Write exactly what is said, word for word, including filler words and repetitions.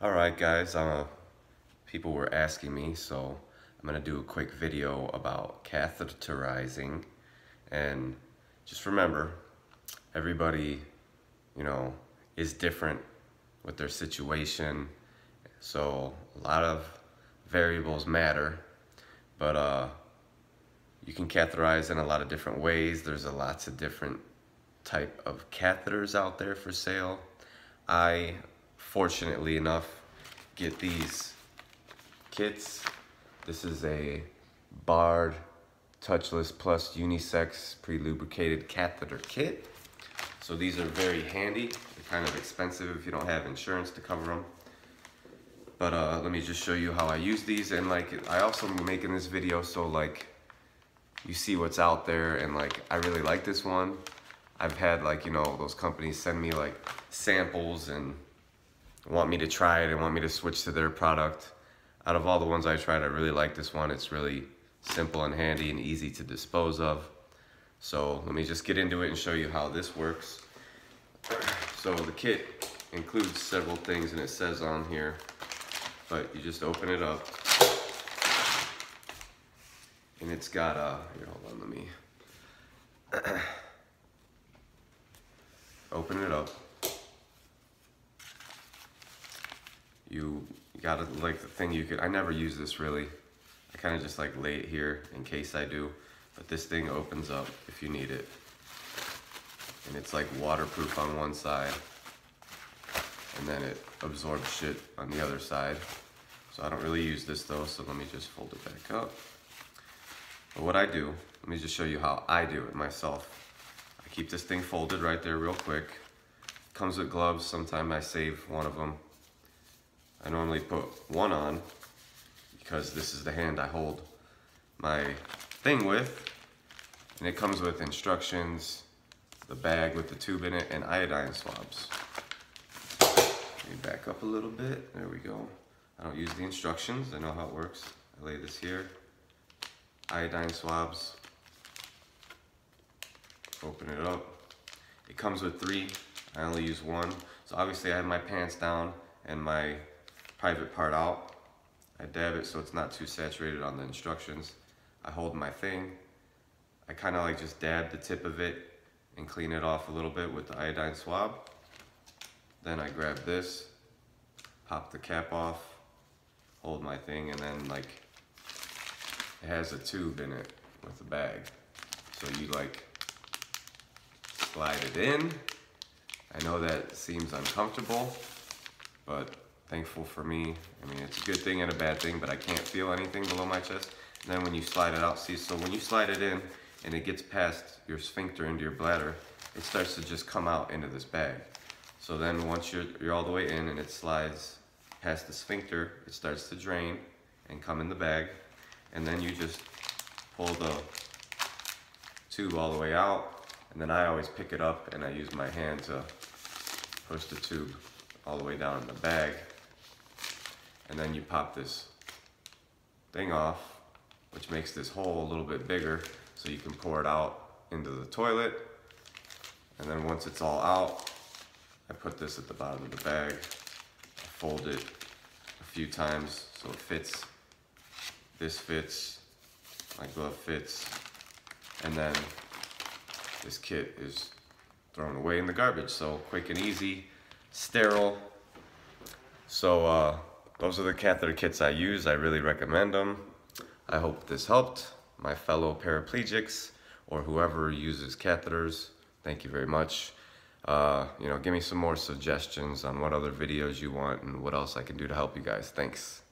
Alright guys, uh, people were asking me, so I'm going to do a quick video about catheterizing. And just remember, everybody, you know, is different with their situation, so a lot of variables matter, but uh, you can catheterize in a lot of different ways. There's a lots of different type of catheters out there for sale. I fortunately enough get these kits. This is a Bard Touchless Plus Unisex pre-lubricated catheter kit. So these are very handy. They're kind of expensive if you don't have insurance to cover them. But uh, let me just show you how I use these. And like, I also am making this video so like you see what's out there, and like I really like this one. I've had like, you know, those companies send me like samples and want me to try it and want me to switch to their product. Out of all the ones I tried, I really like this one. It's really simple and handy and easy to dispose of. So let me just get into it and show you how this works. So the kit includes several things, and it says on here, but you just open it up and it's got a, here, hold on, let me open it up. You gotta like the thing you could, I never use this really. I kind of just like lay it here in case I do, but this thing opens up if you need it. And it's like waterproof on one side, and then it absorbs shit on the other side. So I don't really use this though, so let me just fold it back up. But what I do, let me just show you how I do it myself. I keep this thing folded right there real quick. Comes with gloves, sometimes I save one of them. I normally put one on because this is the hand I hold my thing with, and it comes with instructions, the bag with the tube in it, and iodine swabs. Let me back up a little bit, there we go. I don't use the instructions, I know how it works. I lay this here, iodine swabs, open it up. It comes with three, I only use one. So obviously I have my pants down and my private part out. I dab it so it's not too saturated on the instructions. I hold my thing. I kind of like just dab the tip of it and clean it off a little bit with the iodine swab. Then I grab this, pop the cap off, hold my thing, and then like it has a tube in it with a bag. So you like slide it in. I know that seems uncomfortable, but thankful for me, I mean, it's a good thing and a bad thing, but I can't feel anything below my chest. And then when you slide it out, see, so when you slide it in and it gets past your sphincter into your bladder, it starts to just come out into this bag. So then once you're, you're all the way in and it slides past the sphincter, it starts to drain and come in the bag. And then you just pull the tube all the way out. And then I always pick it up and I use my hand to push the tube all the way down in the bag. And then you pop this thing off, which makes this hole a little bit bigger so you can pour it out into the toilet. And then once it's all out, I put this at the bottom of the bag, I fold it a few times so it fits. This fits, my glove fits, and then this kit is thrown away in the garbage. So quick and easy, sterile. So uh, those are the catheter kits I use. I really recommend them. I hope this helped my fellow paraplegics or whoever uses catheters. Thank you very much. Uh, you know, give me some more suggestions on what other videos you want and what else I can do to help you guys. Thanks.